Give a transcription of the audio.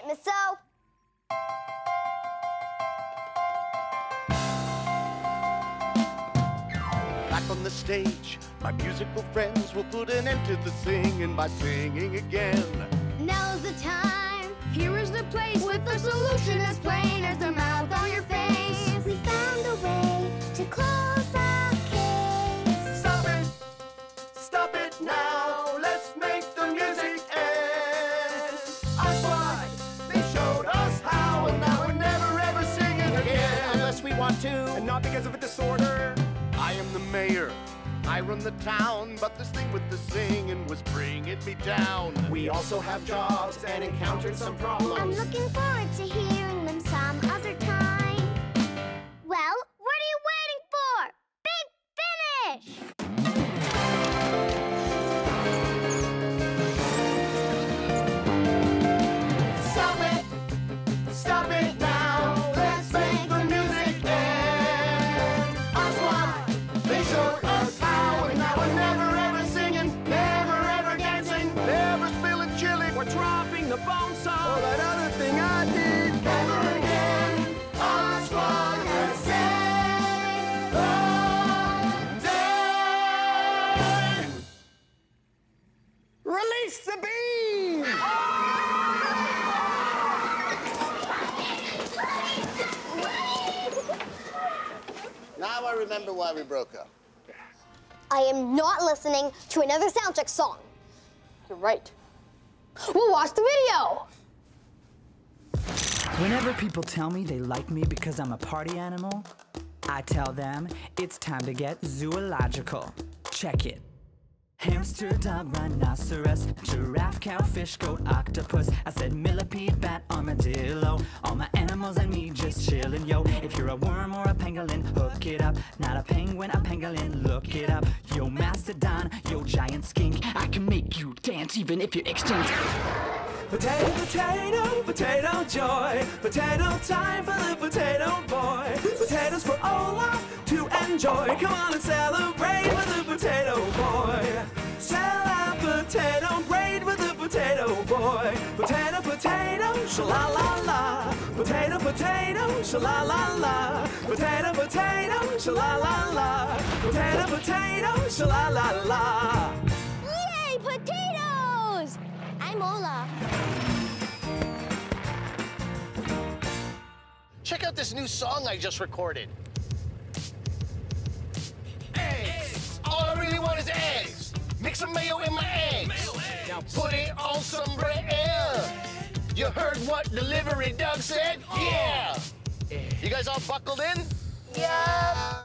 it, Miss O. Back on the stage, my musical friends will put an end to the singing by singing again. Now's the time. Here is the place with the solution as plain as the mouth on your face. We found a way to close our case. Stop it. Stop it now. Let's make the music end. I tried. They showed us how, and now we're never ever singing again. Unless we want to, and not because of a disorder. I am the mayor, I run the town, but this thing with the singing was bringing me down. We also have jobs and encountered some problems. I'm looking forward to hearing them some other time. Well, what are you waiting for? Big finish! Stop it! Stop it now! Let's make the music end! That's why they showed us how, and now we're never ever singing, never ever dancing, never spilling chili. We're dropping the bone song, all that other thing I did. Never again, us wanna sing the day. Release the beam! Now I remember why we broke up. I am not listening to another soundcheck song. You're right. We'll watch the video. Whenever people tell me they like me because I'm a party animal, I tell them it's time to get zoological. Check it. Hamster, dog, rhinoceros, giraffe, cow, fish, goat, octopus. I said millipede, bat, armadillo. All my animals and me just chillin', yo. If you're a worm or a pangolin, hook it up. Not a penguin, a pangolin, look it up. Yo, mastodon, yo, giant skink. I can make you dance even if you're extinct. Potato, potato, potato joy. Potato time for the potato boy. Potatoes for Olaf to enjoy. Come on and celebrate with the potato boy. Celebrate potato braid with the potato boy. Potato, potato, sha-la-la-la. Potato, potato, sha-la-la-la. Potato, potato, sha-la-la-la. Potato, potato, sha-la-la-la. Yay, potatoes! I'm Olaf. Check out this new song I just recorded. Eggs! All I really want is eggs! Mix some mayo in my eggs! Now put it on some bread! You heard what Delivery Doug said? Yeah! You guys all buckled in? Yeah!